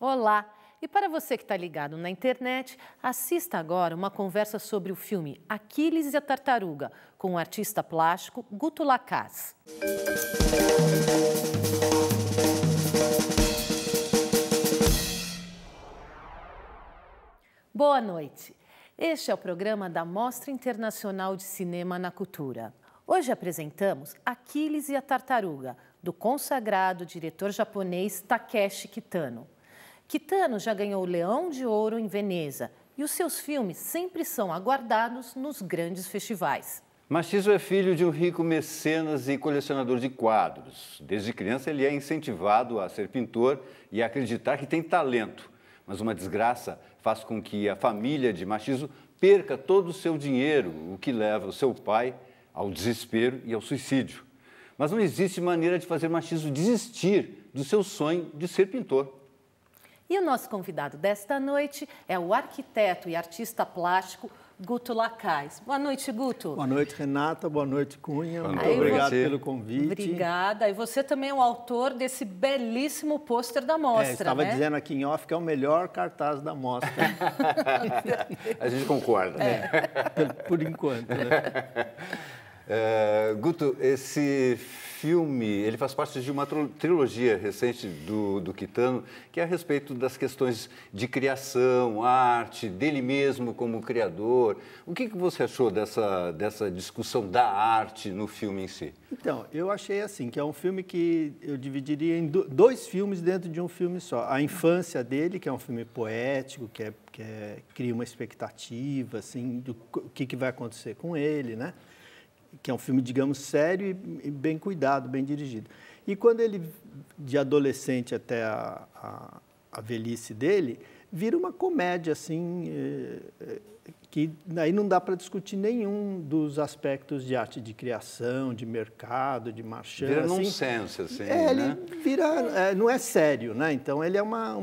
Olá! E para você que está ligado na internet, assista agora uma conversa sobre o filme Aquiles e a Tartaruga, com o artista plástico Guto Lacaz. Boa noite! Este é o programa da Mostra Internacional de Cinema na Cultura. Hoje apresentamos Aquiles e a Tartaruga, do consagrado diretor japonês Takeshi Kitano. Kitano já ganhou o Leão de Ouro em Veneza e os seus filmes sempre são aguardados nos grandes festivais. Machizo é filho de um rico mecenas e colecionador de quadros. Desde criança ele é incentivado a ser pintor e a acreditar que tem talento. Mas uma desgraça faz com que a família de Machizo perca todo o seu dinheiro, o que leva o seu pai ao desespero e ao suicídio. Mas não existe maneira de fazer Machizo desistir do seu sonho de ser pintor. E o nosso convidado desta noite é o arquiteto e artista plástico Guto Lacaz. Boa noite, Guto. Boa noite, Renata. Boa noite, Cunha. Muito obrigado pelo convite. Obrigada. E você também é o autor desse belíssimo pôster da Mostra, estava dizendo aqui em off que é o melhor cartaz da Mostra. A gente concorda, né? Por enquanto, né? Guto, esse filme, ele faz parte de uma trilogia recente do Kitano, que é a respeito das questões de criação, arte, dele mesmo como criador. O que você achou dessa discussão da arte no filme em si? Então, eu achei assim, que é um filme que eu dividiria em dois filmes dentro de um filme só. A infância dele, que é um filme poético, que cria uma expectativa, assim, do que vai acontecer com ele, né? Que é um filme, digamos, sério e bem cuidado, bem dirigido. E quando ele, de adolescente até a velhice dele, vira uma comédia, assim, que aí não dá para discutir nenhum dos aspectos de arte de criação, de mercado, de marchand. Vira nonsense, assim, né? Ele vira, não é sério, né? Então, ele é uma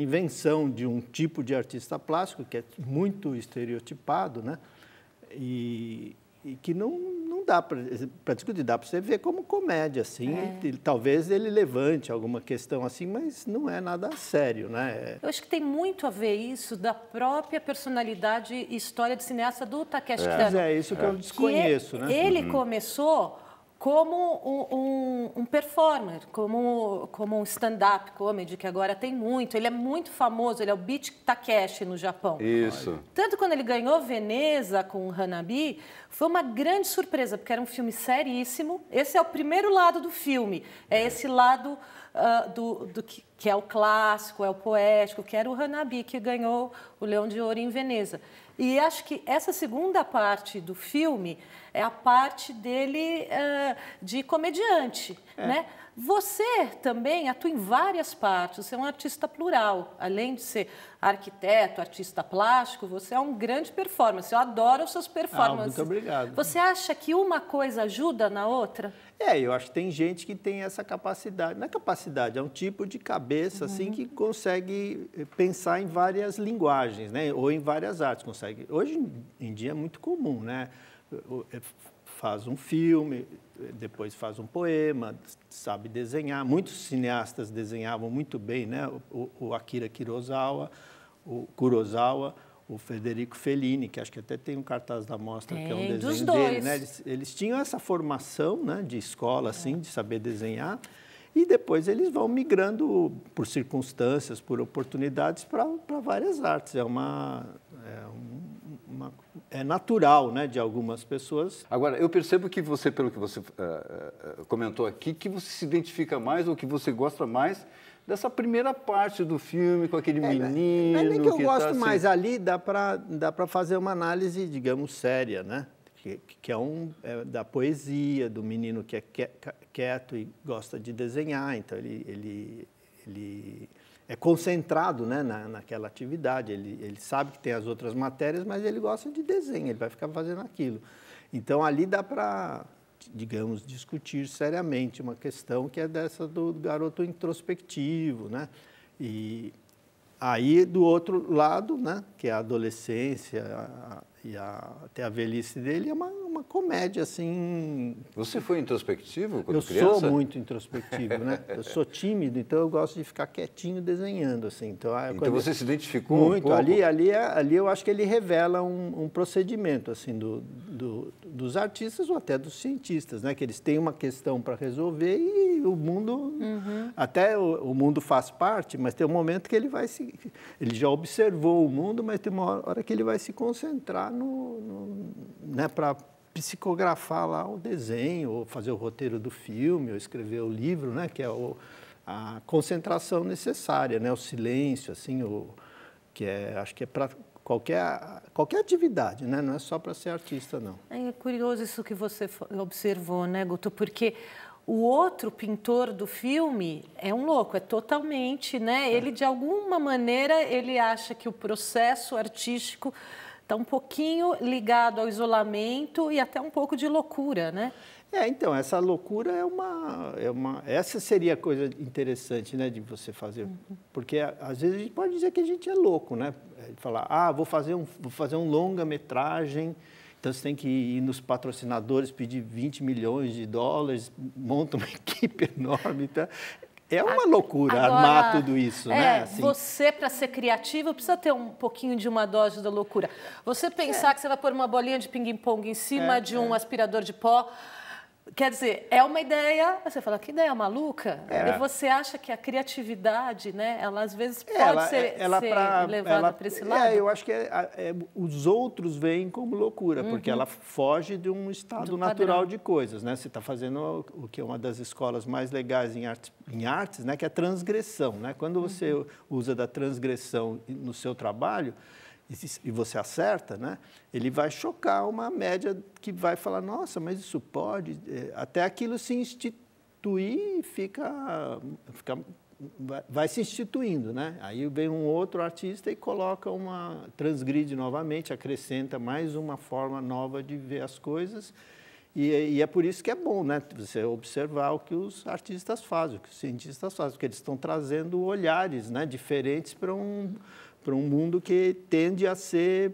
invenção de um tipo de artista plástico que é muito estereotipado, né? E que não dá para discutir, dá para você ver como comédia, assim. Talvez ele levante alguma questão assim, mas não é nada sério, né? Eu acho que tem muito a ver isso da própria personalidade e história de cineasta do Takeshi Kitano. É isso que eu desconheço, né? Ele começou como um performer, como um stand-up comedy, que agora tem muito. Ele é muito famoso, ele é o Beach Takeshi no Japão. Isso. Tanto quando ele ganhou Veneza com o Hanabi, foi uma grande surpresa, porque era um filme seríssimo. Esse é o primeiro lado do filme, é esse lado que é o clássico, é o poético, que era o Hanabi, que ganhou o Leão de Ouro em Veneza. E acho que essa segunda parte do filme é a parte dele de comediante, né? Você também atua em várias partes, você é um artista plural. Além de ser arquiteto, artista plástico, você é um grande performance. Eu adoro as suas performances. Muito obrigado. Você acha que uma coisa ajuda na outra? Eu acho que tem gente que tem essa capacidade. Não é capacidade, é um tipo de cabeça assim, que consegue pensar em várias linguagens, né? Ou em várias artes. Consegue. Hoje em dia é muito comum, né? Faz um filme, depois faz um poema, sabe desenhar. Muitos cineastas desenhavam muito bem, né? O Akira Kurosawa, o Federico Fellini, que acho que até tem um cartaz da Mostra, que é um desenho dele, né? Eles tinham essa formação, né, de escola, assim, de saber desenhar. E depois eles vão migrando por circunstâncias, por oportunidades, para várias artes. É natural, né, de algumas pessoas. Agora, eu percebo que você, pelo que você comentou aqui, que você se identifica mais ou que você gosta mais dessa primeira parte do filme, com aquele menino... Não é nem que eu gosto, mas ali dá para fazer uma análise, digamos, séria, né? Que é da poesia, do menino que é quieto e gosta de desenhar. Então, ele é concentrado, né, naquela atividade. Ele sabe que tem as outras matérias, mas ele gosta de desenho, ele vai ficar fazendo aquilo. Então, ali dá para, digamos, discutir seriamente uma questão que é dessa do garoto introspectivo, né? E aí, do outro lado, né, que é a adolescência... até a velhice dele, é uma uma comédia, assim... Você foi introspectivo quando criança? Eu sou muito introspectivo, né? Eu sou tímido, então eu gosto de ficar quietinho desenhando, assim. Então você se identificou muito, um pouco? Muito. Ali eu acho que ele revela um procedimento, assim, dos artistas ou até dos cientistas, né? Que eles têm uma questão para resolver e o mundo... Uhum. Até o mundo faz parte, mas tem um momento que ele vai se... Ele já observou o mundo, mas tem uma hora que ele vai se concentrar né, para psicografar lá o desenho, ou fazer o roteiro do filme, ou escrever o livro, né, que é a concentração necessária, né, o silêncio, assim, que é, acho que é para qualquer atividade, né, não é só para ser artista, não. É curioso isso que você observou, né, Guto, porque o outro pintor do filme é um louco, é totalmente, né, ele de alguma maneira ele acha que o processo artístico está um pouquinho ligado ao isolamento e até um pouco de loucura, né? É, então, essa loucura essa seria a coisa interessante, né, de você fazer. Uhum. Porque, às vezes, a gente pode dizer que a gente é louco, né? Falar, vou fazer um longa-metragem, então você tem que ir nos patrocinadores, pedir $20 milhões, monta uma equipe enorme, tá? É uma loucura. Agora, armar tudo isso, né? Assim. Você, para ser criativo, precisa ter um pouquinho de uma dose da loucura. Você pensar que você vai pôr uma bolinha de pingue-pongue em cima de um aspirador de pó, quer dizer, é uma ideia, você fala, que ideia maluca? E você acha que a criatividade, né, ela às vezes pode ser levada para esse lado? Eu acho que os outros veem como loucura, uhum, porque ela foge de um estado natural de coisas, né? Você está fazendo o que é uma das escolas mais legais em artes, né, que é a transgressão, né? Quando você usa da transgressão no seu trabalho, e você acerta, né? Ele vai chocar uma média que vai falar, nossa, mas isso pode... Até aquilo se instituir e vai se instituindo, né? Aí vem um outro artista e coloca transgride novamente, acrescenta mais uma forma nova de ver as coisas. E é por isso que é bom, né, você observar o que os artistas fazem, o que os cientistas fazem, porque eles estão trazendo olhares, né, diferentes para um mundo que tende a ser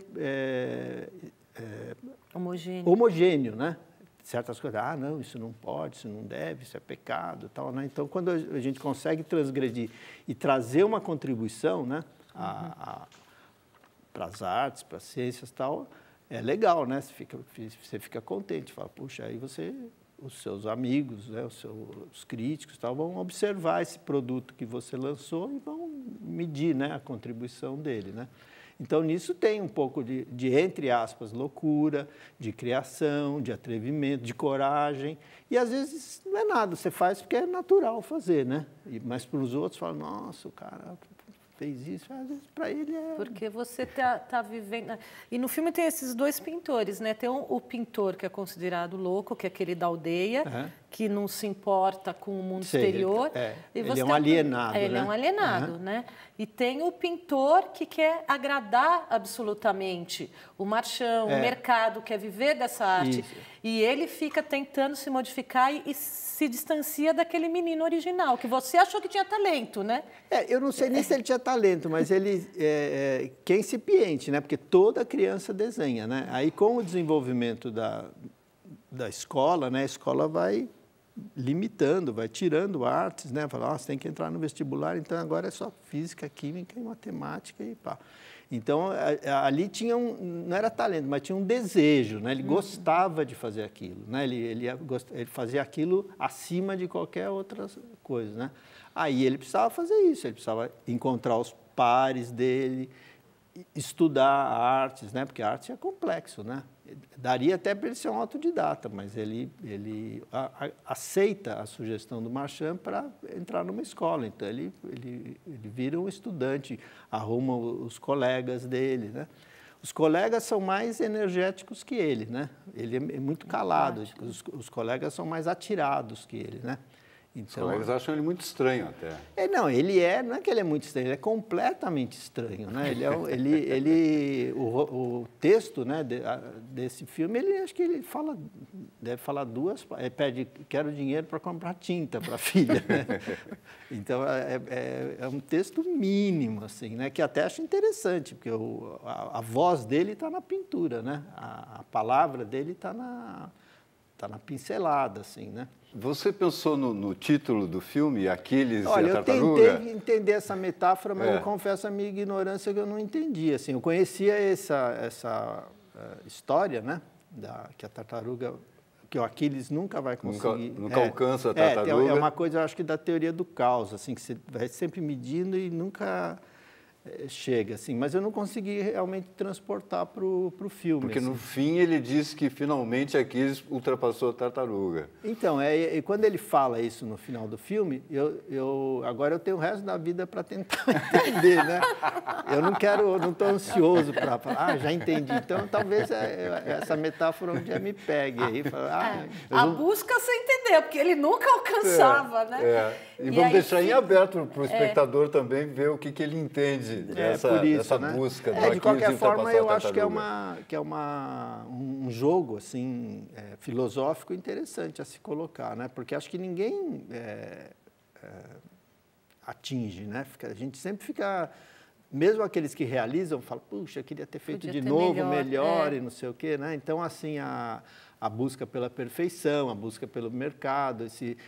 homogêneo, né? Certas coisas, não, isso não pode, isso não deve, isso é pecado, tal, né? Então, quando a gente consegue transgredir e trazer uma contribuição, né, para as artes, para as ciências, tal, é legal, né? Você fica contente, fala, puxa, aí os seus amigos, né, os críticos, tal, vão observar esse produto que você lançou e vão medir, né, a contribuição dele, né? Então, nisso tem um pouco de, entre aspas, loucura, de criação, de atrevimento, de coragem. E, às vezes, não é nada. Você faz porque é natural fazer, né? Mas, para os outros, fala, nossa, o cara fez isso. Às vezes, para ele é... Porque você tá vivendo... E no filme tem esses dois pintores, né? Tem o pintor que é considerado louco, que é aquele da aldeia, que não se importa com o mundo exterior. E você ele é um alienado, né? Ele é um alienado, né? E tem o pintor que quer agradar absolutamente o marchão, o mercado, quer viver dessa arte. Isso. E ele fica tentando se modificar e se distancia daquele menino original, que você achou que tinha talento, né? Eu não sei nem se ele tinha talento, mas ele é incipiente, né? Porque toda criança desenha, né? Aí, com o desenvolvimento da escola, né? A escola vai limitando, vai tirando artes, né? Falar, você tem que entrar no vestibular, então agora é só física, química e matemática e pá. Então, ali tinha não era talento, mas tinha um desejo, né? Ele gostava de fazer aquilo, né? Ele fazia aquilo acima de qualquer outra coisa, né? Aí ele precisava fazer isso, ele precisava encontrar os pares dele, estudar artes, né? Porque a arte é complexo, né? Daria até para ele ser um autodidata, mas ele aceita a sugestão do Marchand para entrar numa escola. Então, ele vira um estudante, arruma os colegas dele, né? Os colegas são mais energéticos que ele, né? Ele é muito calado, os colegas são mais atirados que ele, né? Os colegas acham ele muito estranho até. É, não, ele é, não é que ele é muito estranho, ele é completamente estranho, né? Ele é, o texto, né, desse filme, ele acho que ele fala, deve falar duas, ele pede, quero dinheiro para comprar tinta para a filha, né? Então é um texto mínimo, assim, né? Que até acho interessante, porque a voz dele está na pintura, né? A palavra dele está na pincelada, assim, né? Você pensou no título do filme, Aquiles e a Tartaruga? Olha, eu tentei entender essa metáfora, mas eu confesso a minha ignorância que eu não entendi. Assim, eu conhecia essa história, né, que a tartaruga, que o Aquiles nunca vai conseguir... Nunca alcança a tartaruga. É uma coisa, eu acho que da teoria do caos, assim, que você vai sempre medindo e nunca... chega, assim, mas eu não consegui realmente transportar para o filme. Porque, assim, no fim ele diz que finalmente Aquiles ultrapassou a tartaruga. Então, quando ele fala isso no final do filme, agora eu tenho o resto da vida para tentar entender, né? Eu não quero, não estou ansioso para falar, já entendi. Então, talvez essa metáfora um dia me pegue aí. Fala, busca sem entender, porque ele nunca alcançava, né? E vamos deixar em aberto para o espectador também ver o que ele entende dessa né? busca. De qualquer forma, eu acho que é um jogo, assim, filosófico interessante a se colocar, né? Porque acho que ninguém atinge, né? A gente sempre fica... Mesmo aqueles que realizam, falam, puxa, queria ter feito de novo, melhor e não sei o quê, né? Então, assim, a busca pela perfeição, a busca pelo mercado, se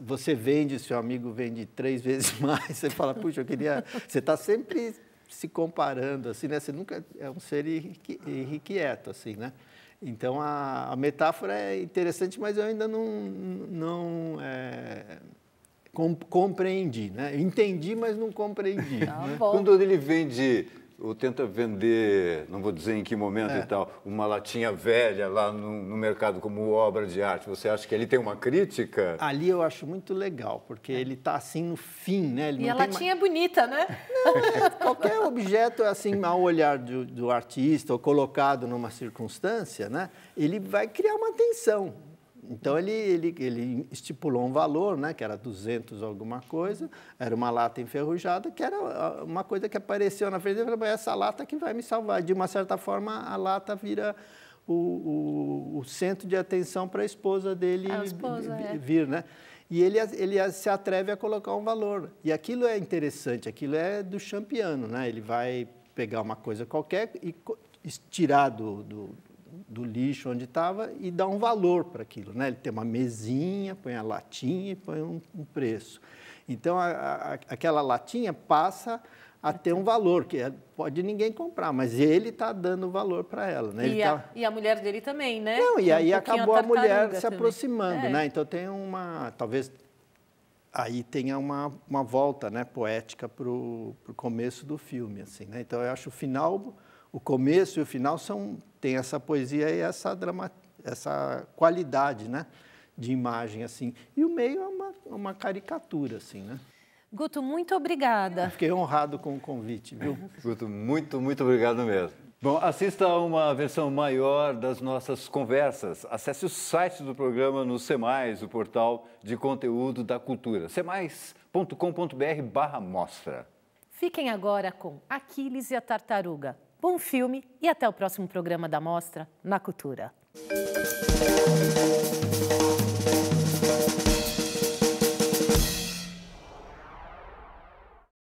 você vende, seu amigo vende 3 vezes mais, você fala, puxa, eu queria... Você está sempre se comparando, assim, né? Você nunca é um ser irrequieto, assim, né? Então, a metáfora é interessante, mas eu ainda não compreendi, né? Eu entendi, mas não compreendi. Tá bom. Quando ele vende... ou tenta vender, não vou dizer em que momento e tal, uma latinha velha lá no mercado como obra de arte. Você acha que ele tem uma crítica? Ali eu acho muito legal, porque ele está assim no fim, né? Ele e não a latinha é bonita, né? Não, qualquer objeto, assim, ao olhar do artista ou colocado numa circunstância, né? Ele vai criar uma tensão. Então, ele estipulou um valor, né, que era 200 alguma coisa, era uma lata enferrujada, que era uma coisa que apareceu na frente dele, eu falei, essa lata que vai me salvar. De uma certa forma, a lata vira o centro de atenção para a esposa dele vir, né? E ele se atreve a colocar um valor. E aquilo é interessante, aquilo é do Champiano, né? Ele vai pegar uma coisa qualquer e tirar do lixo onde estava e dá um valor para aquilo, né? Ele tem uma mesinha, põe a latinha e põe um preço. Então, aquela latinha passa a ter um valor, que pode ninguém comprar, mas ele está dando valor para ela, né? E a mulher dele também, né? Não, e aí acabou a mulher se aproximando, né? Então, tem talvez aí tenha uma volta, né, poética para o começo do filme, assim, né? Então, eu acho o final... O começo e o final têm essa poesia e essa qualidade, né, de imagem, assim. E o meio é uma caricatura, assim, né? Guto, muito obrigada. Eu fiquei honrado com o convite, viu? Guto, muito, muito obrigado mesmo. Bom, assista a uma versão maior das nossas conversas. Acesse o site do programa no CMais, o portal de conteúdo da cultura. cmais.com.br/mostra. Fiquem agora com Aquiles e a Tartaruga. Bom filme e até o próximo programa da Mostra na Cultura.